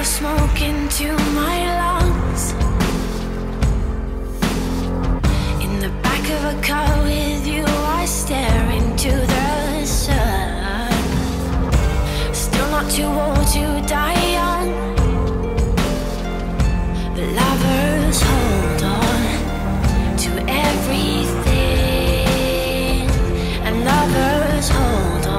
the smoke into my lungs. In the back of a car with you, I stare into the sun. Still not too old to die young, but lovers hold on to everything, and lovers hold on.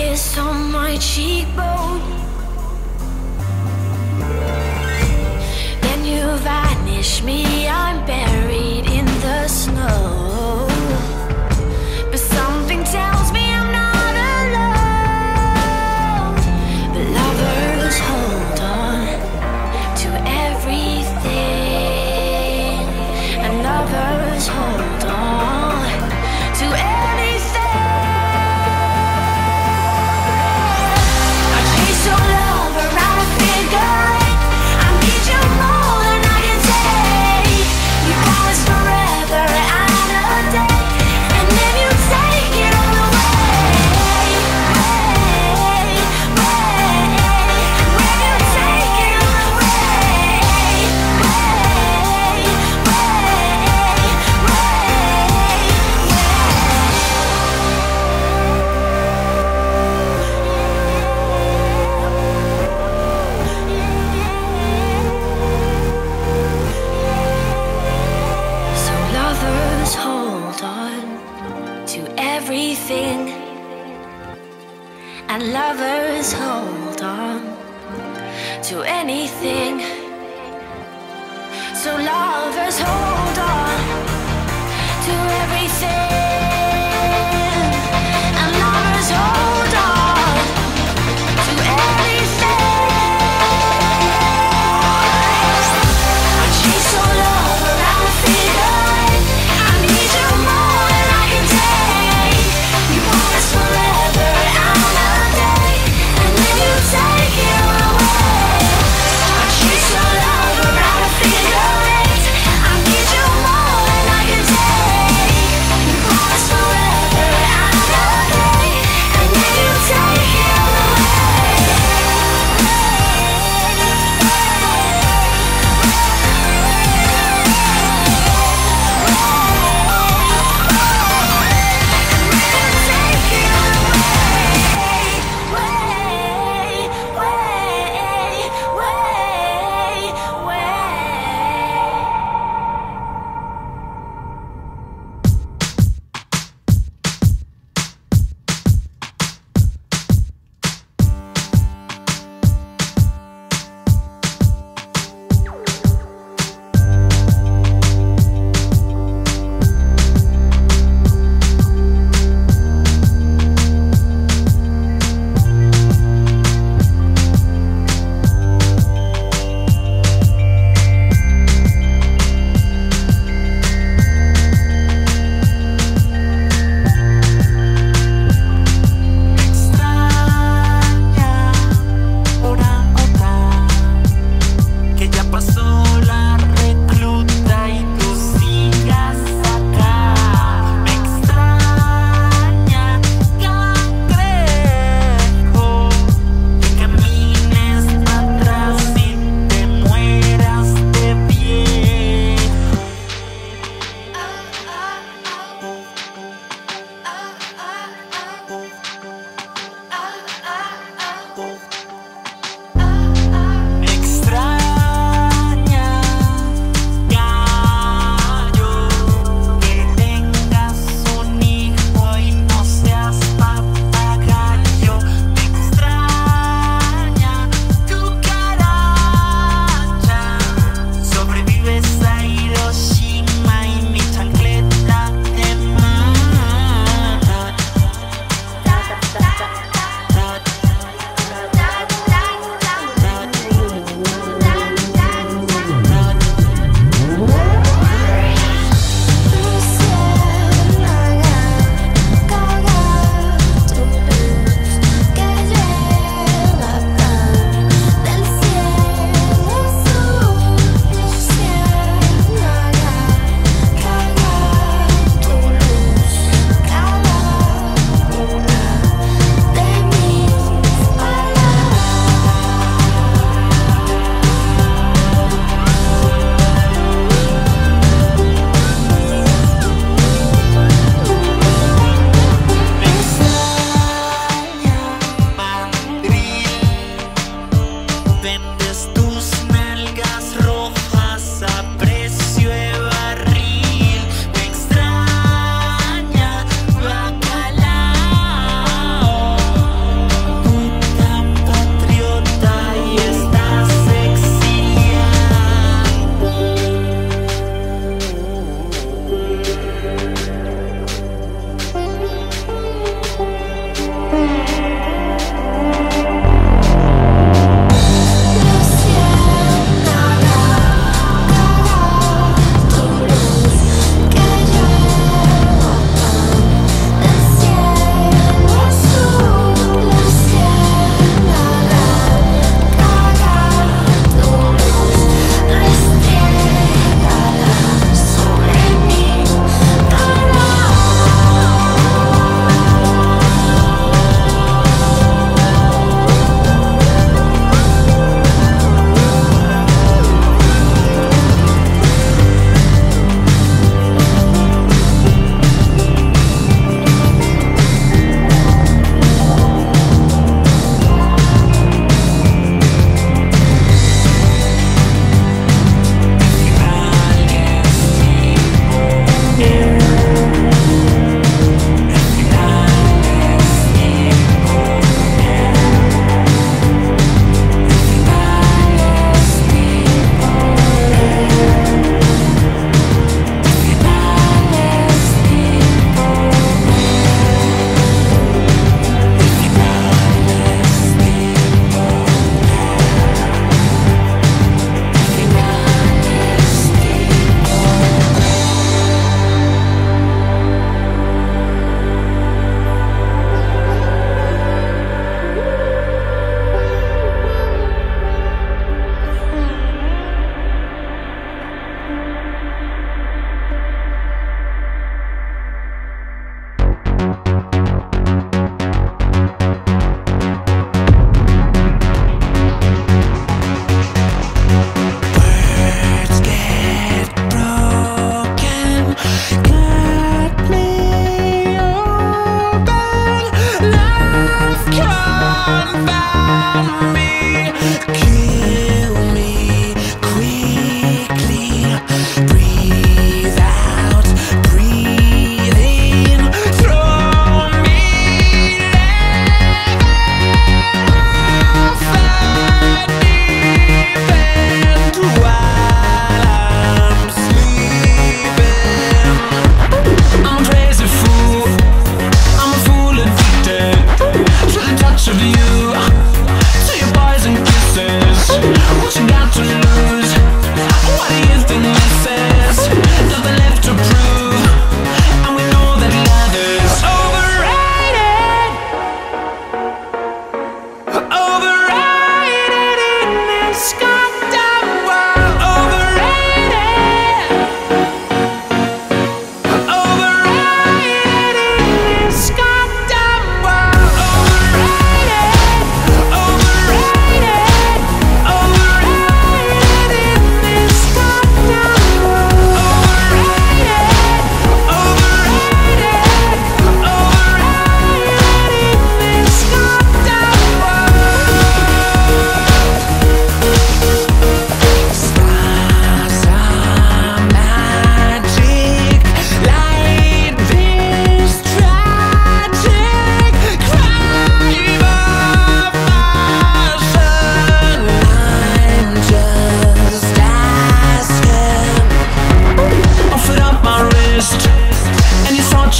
Kiss on my cheekbone, then you vanish me. I'm buried in the snow, but something tells me I'm not alone. But lovers hold on to everything, and lovers hold on to anything. Everything, and lovers hold on to anything. So lovers hold on to everything, and lovers hold on to anything. I chase all love around the figure.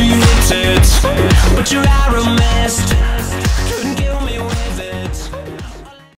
You hit it, but your arrow missed.